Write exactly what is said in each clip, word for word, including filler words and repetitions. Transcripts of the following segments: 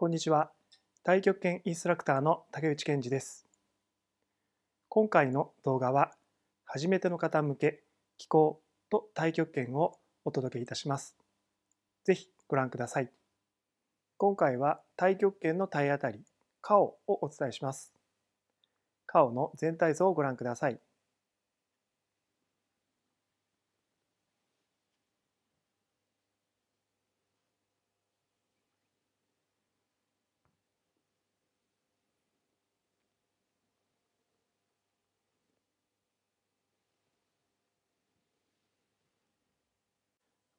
こんにちは。太極拳インストラクターの竹内健二です。今回の動画は、初めての方向け気功と太極拳をお届けいたします。ぜひご覧ください。今回は太極拳の体当たり、顔をお伝えします。顔の全体像をご覧ください。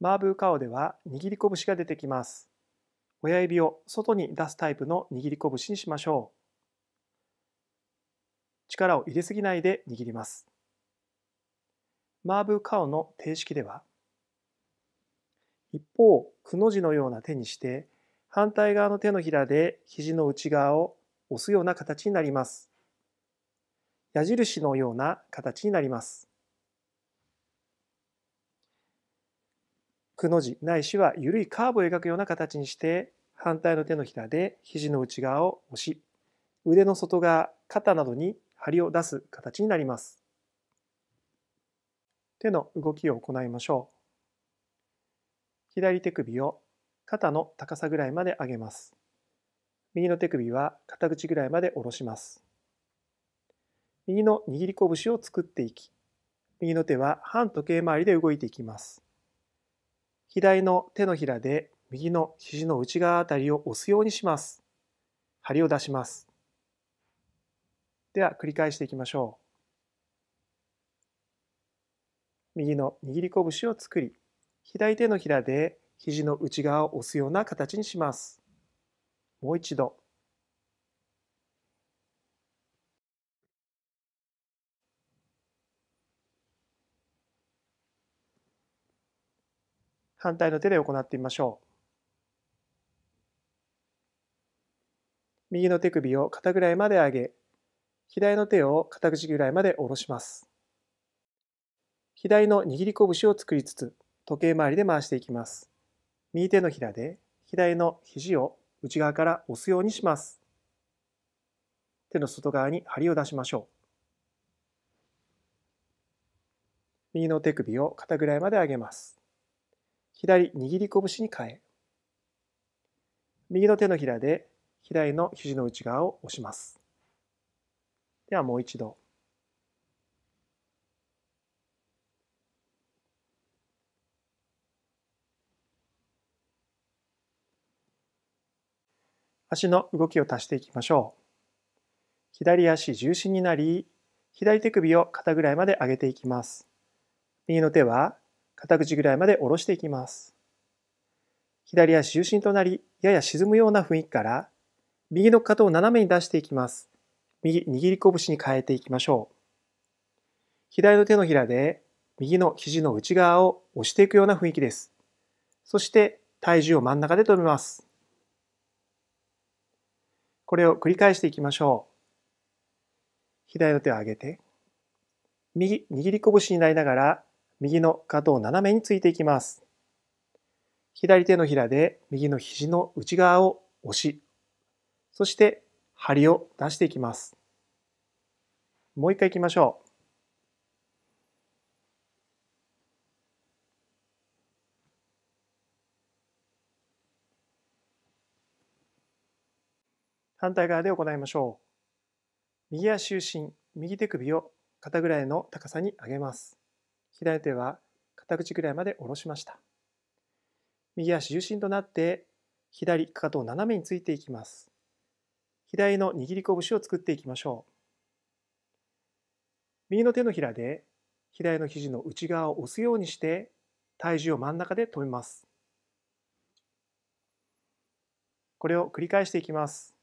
マーブーカオでは握り拳が出てきます。親指を外に出すタイプの握り拳にしましょう。力を入れすぎないで握ります。マーブーカオの定式では、一方、くの字のような手にして、反対側の手のひらで肘の内側を押すような形になります。矢印のような形になります。くの字ないしは緩いカーブを描くような形にして、反対の手のひらで肘の内側を押し、腕の外側、肩などに張りを出す形になります。手の動きを行いましょう。左手首を肩の高さぐらいまで上げます。右の手首は肩口ぐらいまで下ろします。右の握り拳を作っていき、右の手は反時計回りで動いていきます。左の手のひらで右の肘の内側あたりを押すようにします。張りを出します。では繰り返していきましょう。右の握り拳を作り、左手のひらで肘の内側を押すような形にします。もう一度。反対の手で行ってみましょう。右の手首を肩ぐらいまで上げ、左の手を肩口ぐらいまで下ろします。左の握り拳を作りつつ、時計回りで回していきます。右手のひらで左の肘を内側から押すようにします。手の外側に張りを出しましょう。右の手首を肩ぐらいまで上げます。左握り拳に変え、右の手のひらで左の肘の内側を押します。ではもう一度。足の動きを足していきましょう。左足重心になり、左手首を肩ぐらいまで上げていきます。右の手は肩口ぐらいまで下ろしていきます。左足重心となり、やや沈むような雰囲気から、右のかかとを斜めに出していきます。右握り拳に変えていきましょう。左の手のひらで、右の肘の内側を押していくような雰囲気です。そして、体重を真ん中で止めます。これを繰り返していきましょう。左の手を上げて、右握り拳になりながら、右のかかとを斜めについていきます。左手のひらで右の肘の内側を押し、そして張りを出していきます。もう一回いきましょう。反対側で行いましょう。右足重心、右手首を肩ぐらいの高さに上げます。左手は肩口ぐらいまで下ろしました。右足重心となって、左かかとを斜めについていきます。左の握り拳を作っていきましょう。右の手のひらで、左の肘の内側を押すようにして、体重を真ん中で止めます。これを繰り返していきます。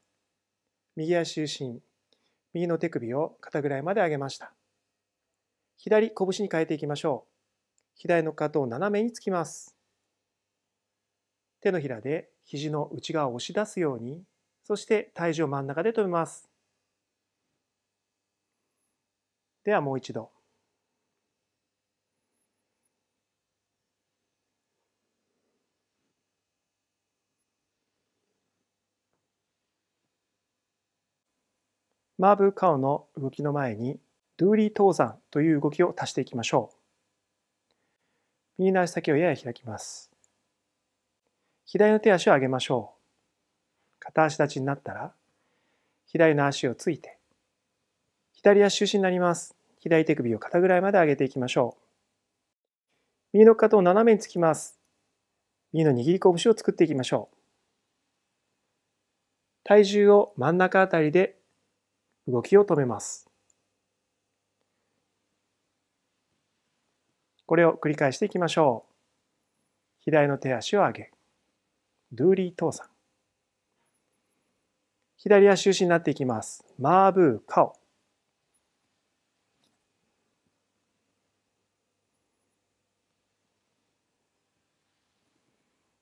右足重心、右の手首を肩ぐらいまで上げました。左拳に変えていきましょう。左のかかとを斜めにつきます。手のひらで肘の内側を押し出すように、そして体重を真ん中で止めます。ではもう一度。マーブ・カオの動きの前にドゥーリー登山という動きを足していきましょう。右の足先をやや開きます。左の手足を上げましょう。片足立ちになったら、左の足をついて、左足中心になります。左手首を肩ぐらいまで上げていきましょう。右のかかとを斜めにつきます。右の握り拳を作っていきましょう。体重を真ん中あたりで動きを止めます。これを繰り返していきましょう。左の手足を上げ、ドゥーリートーさん。左足中心になっていきます。マーブーカオ。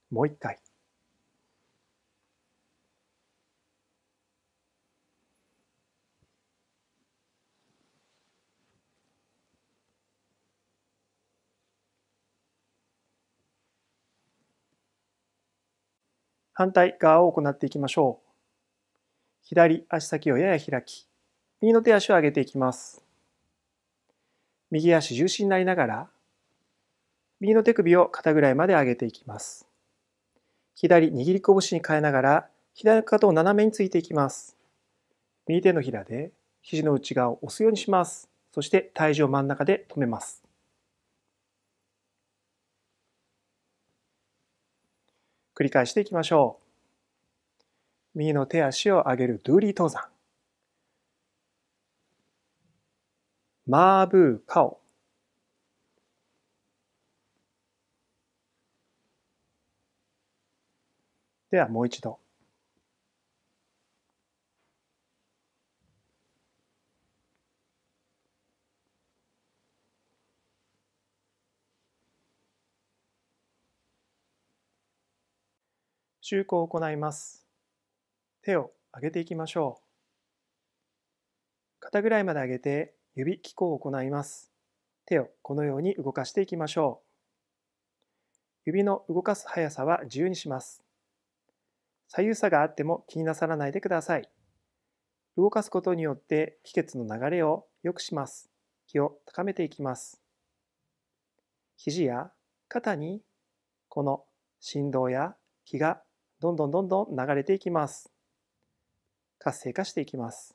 もう一回。反対側を行っていきましょう。左足先をやや開き、右の手足を上げていきます。右足重心になりながら、右の手首を肩ぐらいまで上げていきます。左握り拳に変えながら、左のかかとを斜めについていきます。右手のひらで肘の内側を押すようにします。そして体重を真ん中で止めます。繰り返していきましょう。右の手足を上げるドゥーリー登山。マーブーカオ。ではもう一度。周行を行います。手を上げていきましょう。肩ぐらいまで上げて指掻行を行います。手をこのように動かしていきましょう。指の動かす速さは自由にします。左右差があっても気になさらないでください。動かすことによって気血の流れを良くします。気を高めていきます。肘や肩にこの振動や気がどんどんどんどん流れていきます。活性化していきます。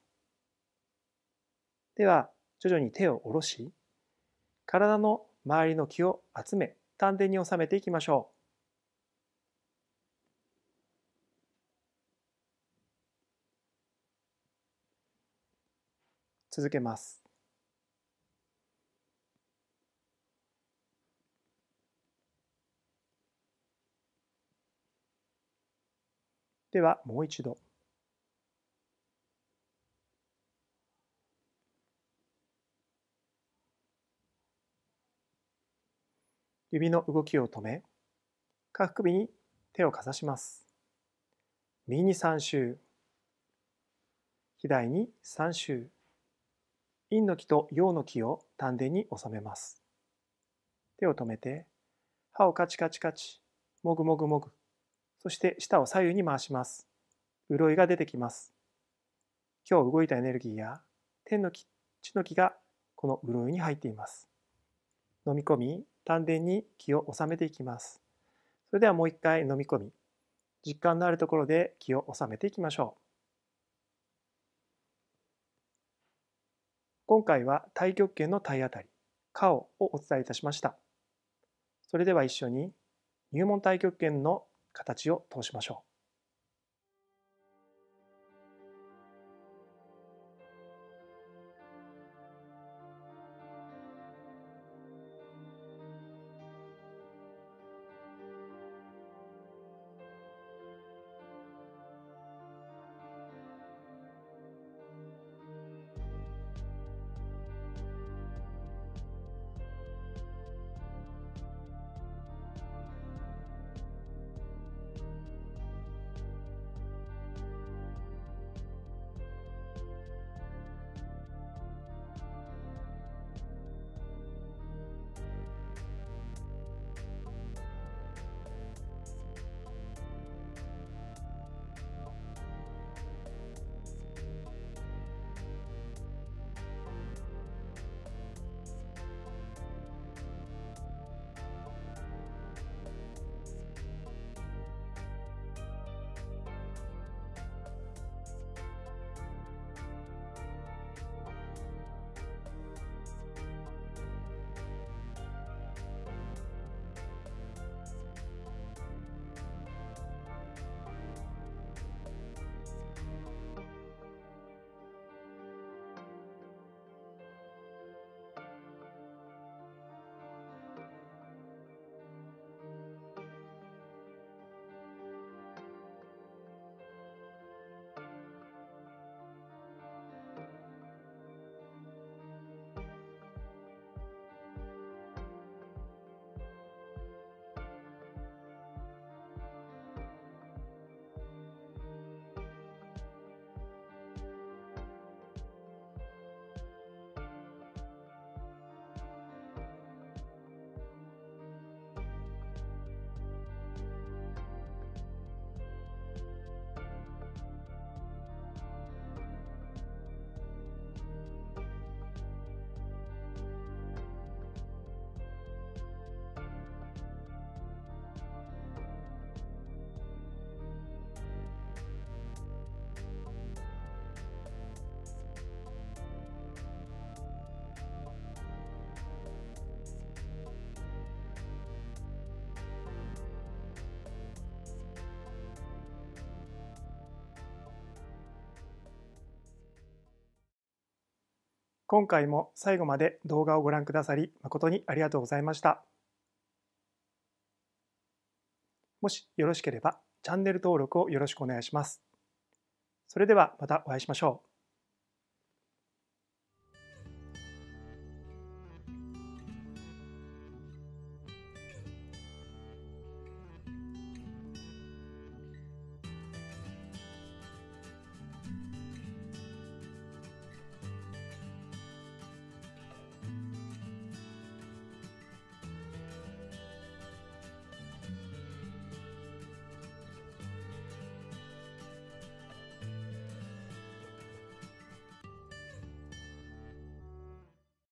では、徐々に手を下ろし、体の周りの気を集め、丹田に収めていきましょう。続けます。ではもう一度。指の動きを止め、下腹部に手をかざします。右にさん周、左にさん周、陰の気と陽の気を丹田に収めます。手を止めて、歯をカチカチカチ、もぐもぐもぐ。そして舌を左右に回します。潤いが出てきます。今日動いたエネルギーや天の気、地の気がこの潤いに入っています。飲み込み、丹田に気を収めていきます。それではもう一回飲み込み、実感のあるところで気を収めていきましょう。今回は太極拳の体当たり、カオをお伝えいたしました。それでは一緒に入門太極拳の形を通しましょう。今回も最後まで動画をご覧くださり誠にありがとうございました。もしよろしければチャンネル登録をよろしくお願いします。それではまたお会いしましょう。